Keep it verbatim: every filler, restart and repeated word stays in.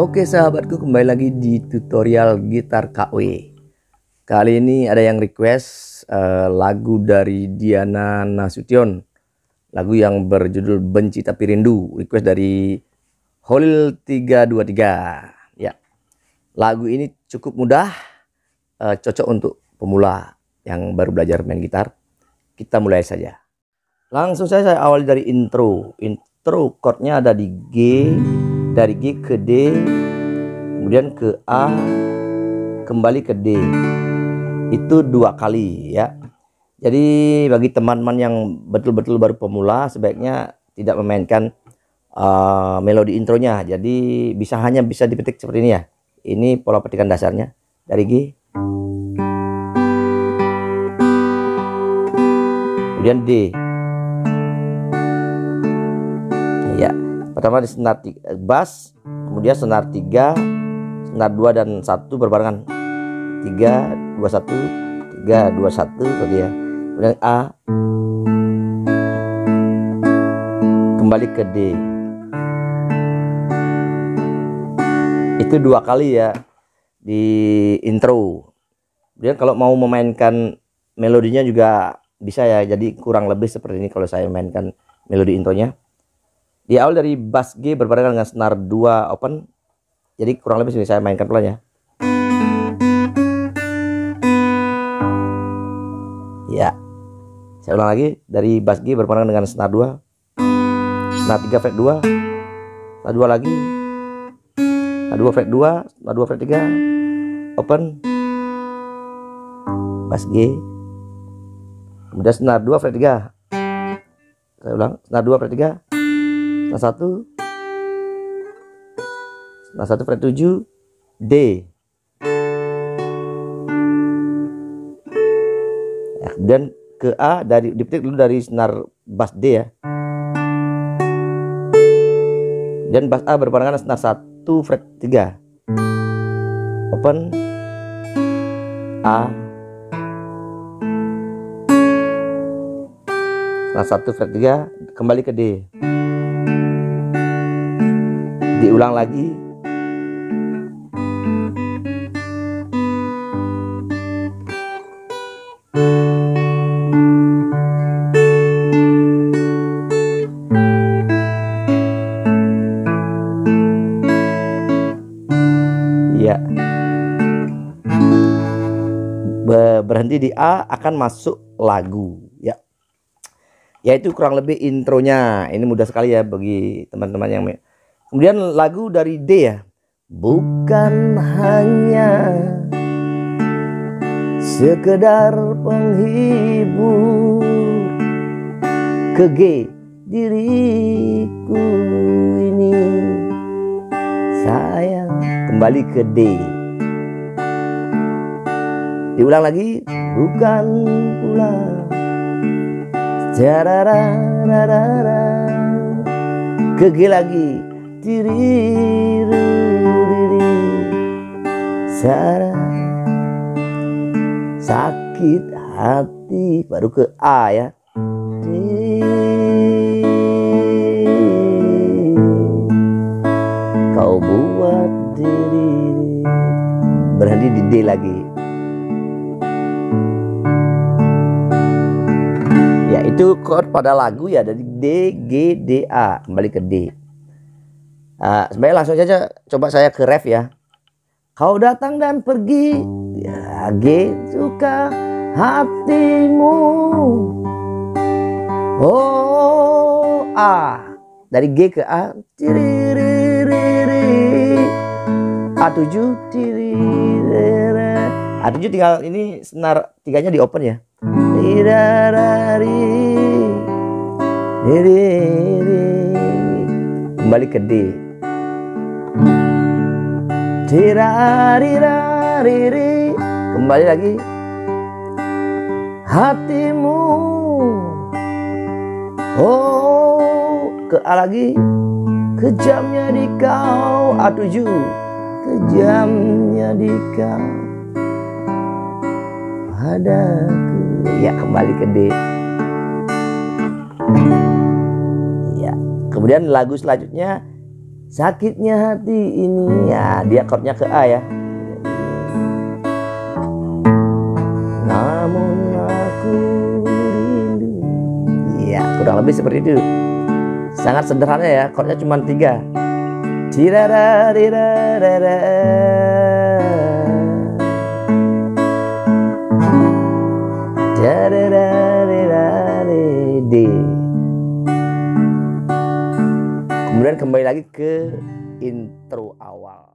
Oke sahabatku, kembali lagi di tutorial gitar K W. Kali ini ada yang request eh, lagu dari Diana Nasution, lagu yang berjudul Benci Tapi Rindu, request dari Holil tiga dua tiga. Ya, lagu ini cukup mudah, eh, cocok untuk pemula yang baru belajar main gitar. Kita mulai saja. Langsung saja saya awali dari intro. Intro chordnya ada di G, dari G ke D, kemudian ke A, kembali ke D. Itu dua kali ya. Jadi bagi teman-teman yang betul-betul baru pemula, sebaiknya tidak memainkan uh, melodi intronya. Jadi bisa hanya bisa dipetik seperti ini ya. Ini pola petikan dasarnya dari G, kemudian D. Ya, pertama di senar bass, kemudian senar tiga, senar dua dan satu berbarengan. tiga dua satu tiga dua satu tadi ya. Kemudian A, kembali ke D. Itu dua kali ya di intro. Kemudian kalau mau memainkan melodinya juga bisa ya. Jadi kurang lebih seperti ini kalau saya mainkan melodi intronya. Di awal dari bass G berbarengan dengan senar dua open. Jadi kurang lebih sini saya mainkan pelan ya. Ya. Saya ulang lagi, dari bass G berbarengan dengan senar dua. Senar tiga fret dua. Senar dua lagi. Senar dua fret dua, senar dua fret tiga. Open. Bass G. Kemudian senar dua fret tiga. Saya ulang, senar dua fret tiga. Senar satu, senar satu fret tujuh, D. Nah, kemudian ke A, dari dipetik dulu dari senar bass D ya. Dan bass A berbarengan senar satu fret tiga. Open A. Senar satu fret tiga, kembali ke D. Diulang lagi. Ya. Berhenti di A, akan masuk lagu ya. Yaitu kurang lebih intronya. Ini mudah sekali ya bagi teman-teman yang kemudian lagu dari D ya. Bukan hanya sekedar penghibur, ke G diriku ini sayang, kembali ke D. Diulang lagi. Bukan pula carararara, ke G lagi diri diri sarang sakit hati, baru ke A ya. D. Kau buat diri, berhenti di D lagi ya. Itu chord pada lagu ya, dari D, G, D, A, kembali ke D. Uh, sebenarnya langsung saja coba saya ke ref ya. Kau datang dan pergi ya, G, suka hatimu. Oh A, dari G ke A, tiri riri A tujuh tiri riri A tujuh tinggal ini senar tiganya di open ya. Rirari riri kembali ke D. Tirari-rari, kembali lagi. Hatimu, oh, ke A lagi. Kejamnya di kau, A tujuh. Kejamnya di kau padaku. Ya, kembali ke D. Kemudian lagu selanjutnya Sakitnya hati ini, ya dia chordnya ke A ya. Namun aku rindu. Iya, kurang lebih seperti itu. Sangat sederhana ya, chordnya cuma tiga. Dirara, dirara. D. Kemudian kembali lagi ke intro awal.